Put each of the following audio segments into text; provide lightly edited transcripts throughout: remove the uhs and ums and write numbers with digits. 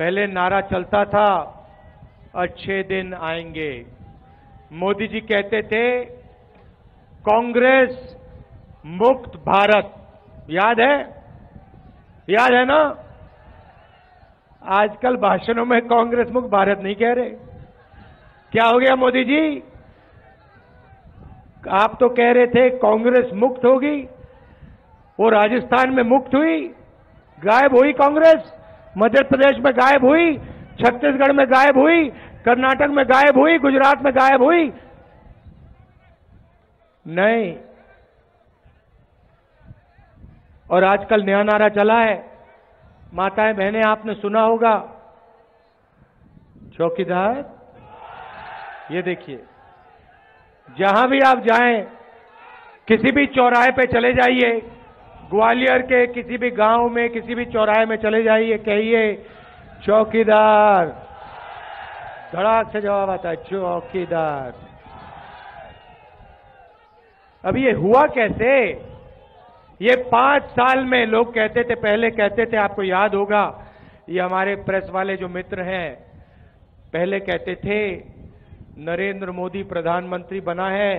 पहले नारा चलता था अच्छे दिन आएंगे। मोदी जी कहते थे कांग्रेस मुक्त भारत, याद है? याद है ना? आजकल भाषणों में कांग्रेस मुक्त भारत नहीं कह रहे। क्या हो गया मोदी जी? आप तो कह रहे थे कांग्रेस मुक्त होगी, वो राजस्थान में मुक्त हुई, गायब हुई कांग्रेस, मध्य प्रदेश में गायब हुई, छत्तीसगढ़ में गायब हुई, कर्नाटक में गायब हुई, गुजरात में गायब हुई। नहीं, और आजकल नया नारा चला है, माताएं बहनें आपने सुना होगा, चौकीदार। ये देखिए, जहां भी आप जाएं, किसी भी चौराहे पे चले जाइए, ग्वालियर के किसी भी गांव में, किसी भी चौराहे में चले जाइए, कहिए चौकीदार, धड़ाक से जवाब आता है चौकीदार। अब ये हुआ कैसे? ये 5 साल में लोग कहते थे, पहले कहते थे, आपको याद होगा, ये हमारे प्रेस वाले जो मित्र हैं, पहले कहते थे नरेंद्र मोदी प्रधानमंत्री बना है,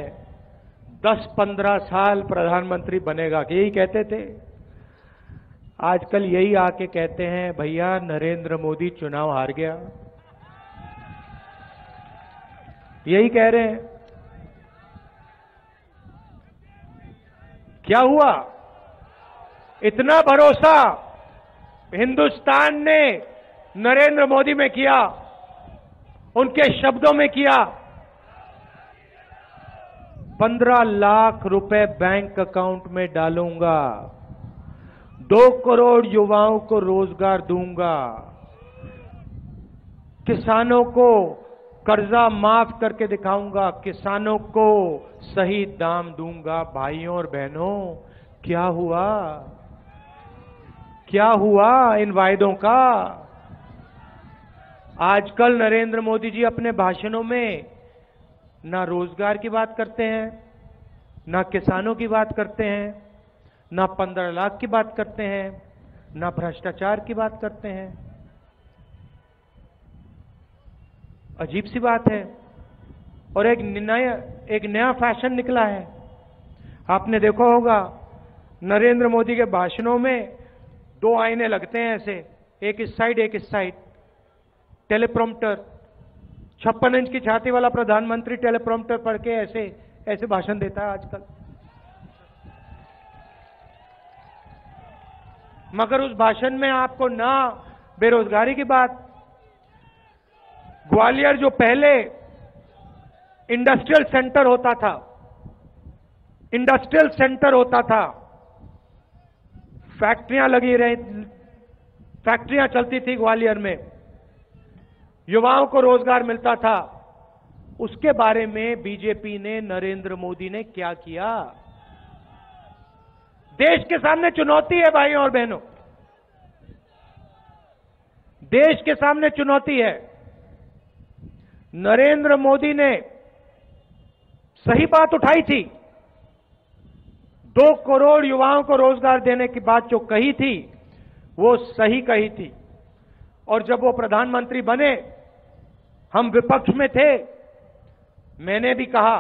10-15 साल प्रधानमंत्री बनेगा, यही कहते थे। आजकल यही आके कहते हैं भैया नरेंद्र मोदी चुनाव हार गया, यही कह रहे हैं। क्या हुआ? इतना भरोसा हिंदुस्तान ने नरेंद्र मोदी में किया, उनके शब्दों में किया। 15 लाख रुपए बैंक अकाउंट में डालूंगा, 2 करोड़ युवाओं को रोजगार दूंगा, किसानों को कर्जा माफ करके दिखाऊंगा, किसानों को सही दाम दूंगा। भाइयों और बहनों, क्या हुआ? क्या हुआ इन वायदों का? आजकल नरेंद्र मोदी जी अपने भाषणों में ना रोजगार की बात करते हैं, ना किसानों की बात करते हैं, ना 15 लाख की बात करते हैं, ना भ्रष्टाचार की बात करते हैं। अजीब सी बात है। और एक नया फैशन निकला है, आपने देखा होगा नरेंद्र मोदी के भाषणों में 2 आईने लगते हैं ऐसे, एक इस साइड एक इस साइड, टेलीप्रॉम्प्टर। 56 इंच की छाती वाला प्रधानमंत्री टेलीप्रॉम्प्टर पढ़ के ऐसे ऐसे भाषण देता है आजकल, मगर उस भाषण में आपको ना बेरोजगारी की बात। ग्वालियर जो पहले इंडस्ट्रियल सेंटर होता था, इंडस्ट्रियल सेंटर होता था, फैक्ट्रियां लगी रही, फैक्ट्रियां चलती थी ग्वालियर में, युवाओं को रोजगार मिलता था। उसके बारे में बीजेपी ने, नरेंद्र मोदी ने क्या किया? देश के सामने चुनौती है भाइयों और बहनों, देश के सामने चुनौती है। नरेंद्र मोदी ने सही बात उठाई थी, 2 करोड़ युवाओं को रोजगार देने की बात जो कही थी वो सही कही थी। और जब वो प्रधानमंत्री बने, हम विपक्ष में थे, मैंने भी कहा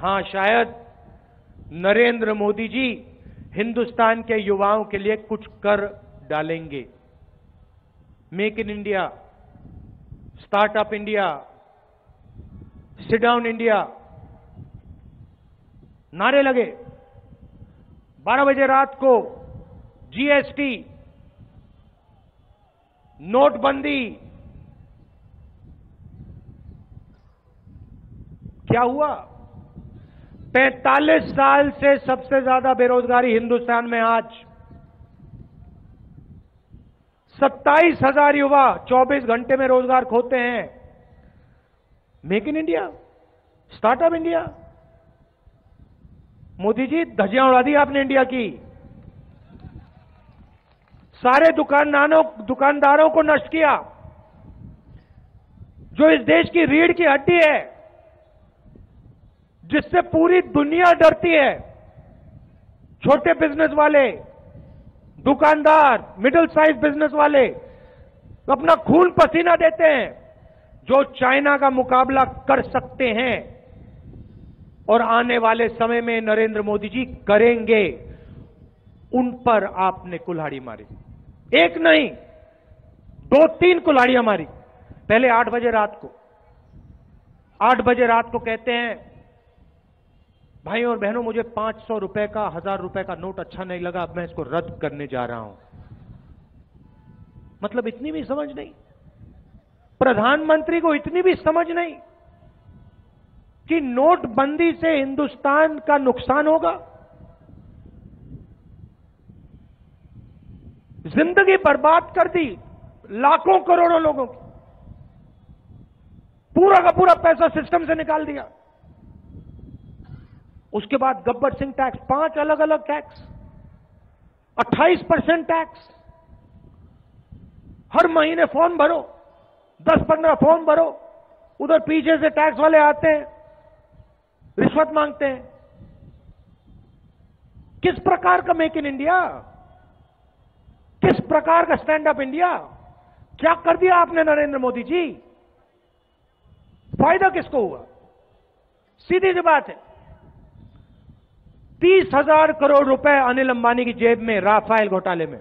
हां शायद नरेंद्र मोदी जी हिंदुस्तान के युवाओं के लिए कुछ कर डालेंगे। Make in India, startup India, sit down India, नारे लगे। 12 बजे रात को जीएसटी, नोटबंदी, क्या हुआ? 45 साल से सबसे ज्यादा बेरोजगारी हिंदुस्तान में आज, 27,000 युवा 24 घंटे में रोजगार खोते हैं। Make in India, startup India, Modi ji धज्जियां उड़ा दी आपने इंडिया की। सारे दुकानदारों को नष्ट किया जो इस देश की रीढ़ की हड्डी है, जिससे पूरी दुनिया डरती है। छोटे बिजनेस वाले, दुकानदार, मिडिल साइज बिजनेस वाले, तो अपना खून पसीना देते हैं जो चाइना का मुकाबला कर सकते हैं, और आने वाले समय में नरेंद्र मोदी जी करेंगे। उन पर आपने कुल्हाड़ी मारी, एक नहीं दो तीन कुल्हाड़ियां मारी। पहले 8 बजे रात को कहते हैं भाइयों और बहनों मुझे 500 रुपए का 1000 रुपए का नोट अच्छा नहीं लगा, अब मैं इसको रद्द करने जा रहा हूं। मतलब इतनी भी समझ नहीं, प्रधानमंत्री को इतनी भी समझ नहीं कि नोटबंदी से हिंदुस्तान का नुकसान होगा। जिंदगी बर्बाद कर दी लाखों करोड़ों लोगों की, पूरा का पूरा पैसा सिस्टम से निकाल दिया। उसके बाद गब्बर सिंह टैक्स, 5 अलग अलग टैक्स, 28% टैक्स, हर महीने फॉर्म भरो, 10-15 फॉर्म भरो, उधर पीछे से टैक्स वाले आते हैं रिश्वत मांगते हैं। किस प्रकार का मेक इन इंडिया, किस प्रकार का स्टैंड अप इंडिया, क्या कर दिया आपने नरेंद्र मोदी जी? फायदा किसको हुआ? सीधी सी बात है, 30,000 करोड़ रुपए अनिल अंबानी की जेब में राफेल घोटाले में,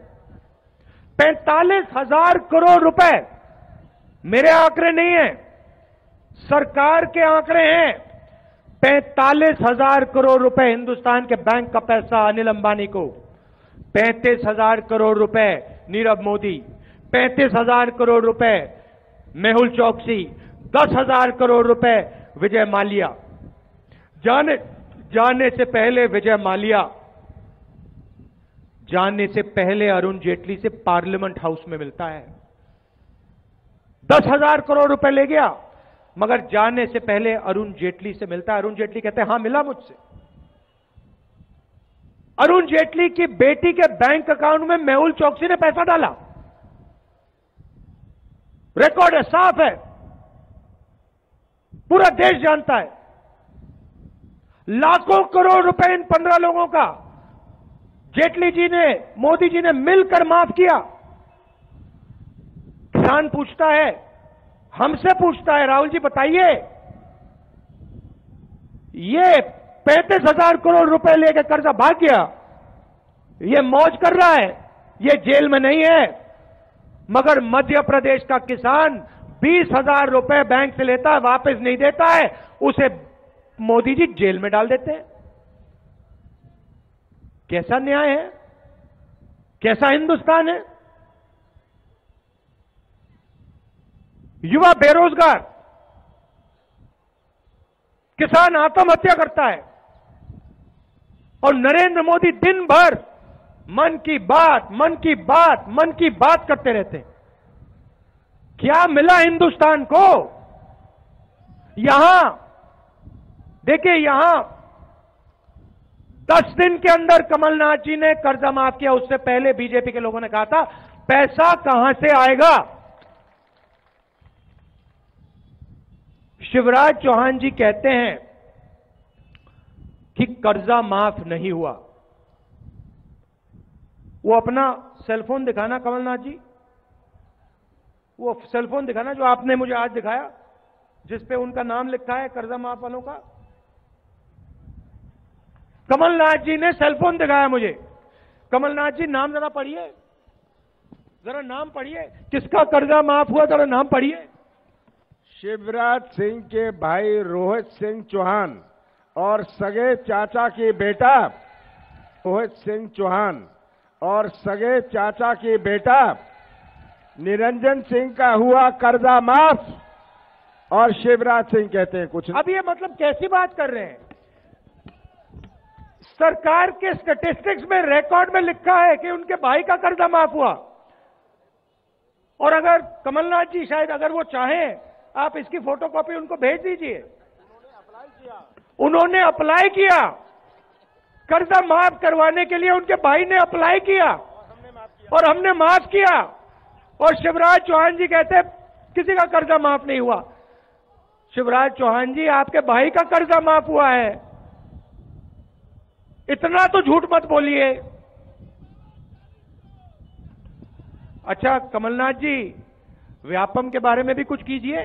45,000 करोड़ रुपए, मेरे आंकड़े नहीं है सरकार के आंकड़े हैं, 45,000 करोड़ रुपए हिंदुस्तान के बैंक का पैसा अनिल अंबानी को, 35,000 करोड़ रुपए नीरव मोदी, 35,000 करोड़ रुपए मेहुल चौकसी, 10,000 करोड़ रुपए विजय मालिया। जाने से पहले विजय मालिया जाने से पहले अरुण जेटली से पार्लियामेंट हाउस में मिलता है, 10,000 करोड़ रुपए ले गया, मगर जाने से पहले अरुण जेटली से मिलता है। अरुण जेटली कहते हैं हां मिला मुझसे। अरुण जेटली की बेटी के बैंक अकाउंट में मेहुल चौकसी ने पैसा डाला, रिकॉर्ड है, साफ है, पूरा देश जानता है। लाखों करोड़ रुपए इन 15 लोगों का जेटली जी ने, मोदी जी ने मिलकर माफ किया। किसान पूछता है, हमसे पूछता है, राहुल जी बताइए ये 35,000 करोड़ रुपए लेकर कर्जा भाग गया, ये मौज कर रहा है, ये जेल में नहीं है, मगर मध्य प्रदेश का किसान 20,000 रुपए बैंक से लेता है, वापस नहीं देता है, उसे मोदी जी जेल में डाल देते हैं। कैसा न्याय है, कैसा हिंदुस्तान है? युवा बेरोजगार, किसान आत्महत्या करता है, और नरेंद्र मोदी दिन भर मन की बात करते रहते हैं। क्या मिला हिंदुस्तान को? यहां देखिए, यहां 10 दिन के अंदर कमलनाथ जी ने कर्जा माफ किया। उससे पहले बीजेपी के लोगों ने कहा था पैसा कहां से आएगा। शिवराज चौहान जी कहते हैं कि कर्जा माफ नहीं हुआ। वो अपना सेलफोन दिखाना कमलनाथ जी, वो सेलफोन दिखाना जो आपने मुझे आज दिखाया, जिस पे उनका नाम लिखा है कर्जा माफ वालों का। कमलनाथ जी ने सेलफोन दिखाया मुझे। कमलनाथ जी नाम जरा पढ़िए, जरा नाम पढ़िए, किसका कर्जा माफ हुआ, जरा नाम पढ़िए। शिवराज सिंह के भाई रोहित सिंह चौहान और सगे चाचा की बेटा रोहित सिंह चौहान और सगे चाचा की बेटा निरंजन सिंह का हुआ कर्जा माफ, और शिवराज सिंह कहते हैं कुछ। अब ये मतलब कैसी बात कर रहे हैं? सरकार के स्टैटिस्टिक्स में रिकॉर्ड में लिखा है कि उनके भाई का कर्जा माफ हुआ, और अगर कमलनाथ जी शायद अगर वो चाहें आप इसकी फोटोकॉपी उनको भेज दीजिए। उन्होंने अप्लाई किया कर्जा माफ करवाने के लिए, उनके भाई ने अप्लाई किया और हमने माफ किया, और शिवराज चौहान जी कहते हैं किसी का कर्जा माफ नहीं हुआ। शिवराज चौहान जी आपके भाई का कर्जा माफ हुआ है, इतना तो झूठ मत बोलिए। अच्छा कमलनाथ जी, व्यापम के बारे में भी कुछ कीजिए।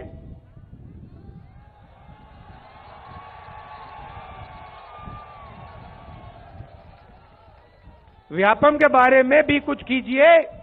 व्यापम के बारे में भी कुछ कीजिए।